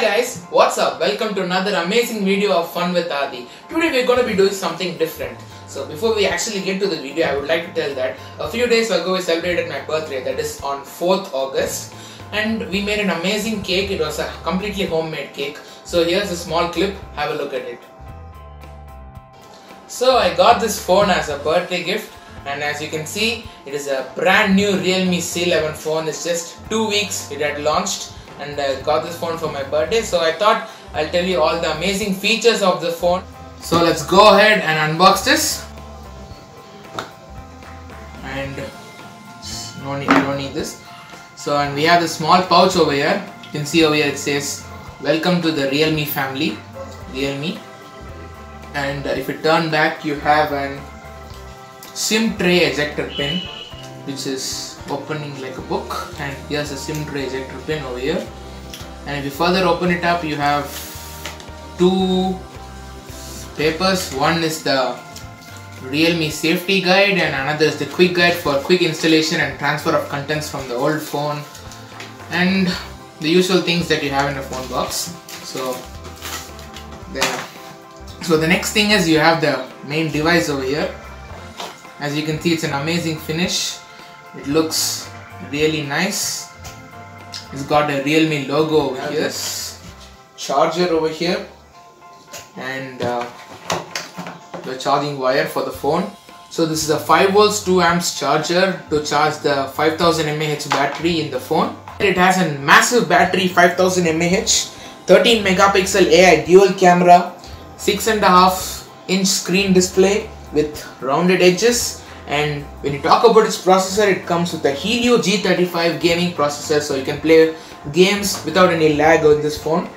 Hi guys, what's up? Welcome to another amazing video of Fun with Adi. Today we're going to be doing something different. So before we actually get to the video, I would like to tell that a few days ago we celebrated my birthday, that is on 4th August. And we made an amazing cake. It was a completely homemade cake. So here's a small clip, have a look at it. So I got this phone as a birthday gift. And as you can see, it is a brand new Realme C11 phone. It's just 2 weeks it had launched. And I got this phone for my birthday, so I thought I'll tell you all the amazing features of the phone. So let's go ahead and unbox this. And no need this. So and we have the small pouch over here. You can see over here it says welcome to the Realme family, Realme. And if you turn back, you have an SIM tray ejector pin, which is opening like a book, and here's a SIM tray ejector pin over here. And if you further open it up, you have two papers. One is the Realme safety guide and another is the quick guide for quick installation and transfer of contents from the old phone, and the usual things that you have in a phone box. So there. So the next thing is you have the main device over here. As you can see, it's an amazing finish. It looks really nice. It's got a Realme logo over here. This charger over here, and the charging wire for the phone. So this is a 5 volts 2 amps charger to charge the 5000 mAh battery in the phone. It has a massive battery, 5000 mAh, 13 megapixel AI dual camera, 6.5-inch screen display with rounded edges. And when you talk about its processor, it comes with a Helio G35 gaming processor, so you can play games without any lag on this phone.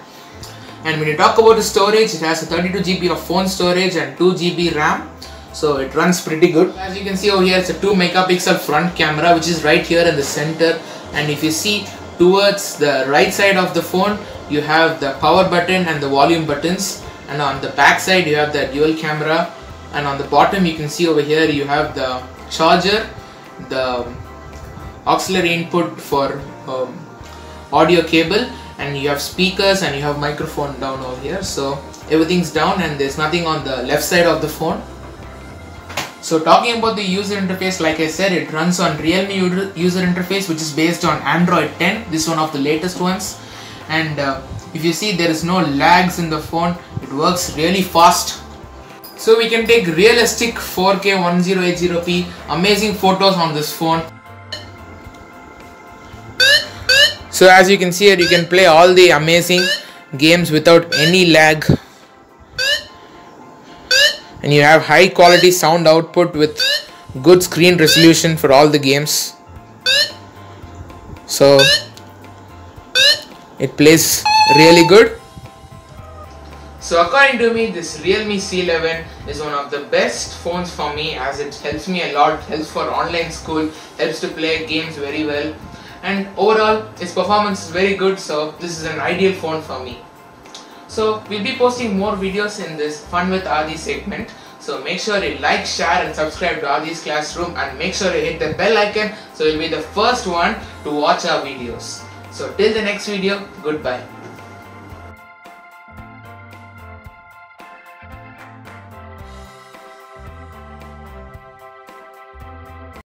And when you talk about the storage, it has a 32 GB of phone storage and 2 GB RAM, so it runs pretty good. As you can see over here, it's a 2 megapixel front camera, which is right here in the center. And if you see towards the right side of the phone, you have the power button and the volume buttons, and on the back side you have the dual camera. And on the bottom you can see over here you have the charger, the auxiliary input for audio cable, and you have speakers and you have microphone down over here. So everything's down and there's nothing on the left side of the phone. So talking about the user interface, like I said, it runs on Realme user interface, which is based on Android 10, this one of the latest ones. And if you see, there is no lags in the phone. It works really fast. So we can take realistic 4K 1080p amazing photos on this phone. So as you can see here, you can play all the amazing games without any lag. And you have high quality sound output with good screen resolution for all the games. So it plays really good. So according to me, this Realme C11 is one of the best phones for me, as it helps me a lot, helps for online school, helps to play games very well, and overall its performance is very good. So this is an ideal phone for me. So we'll be posting more videos in this Fun with Adi segment. So make sure you like, share and subscribe to Adi's Classroom, and make sure you hit the bell icon so you'll be the first one to watch our videos. So till the next video, goodbye.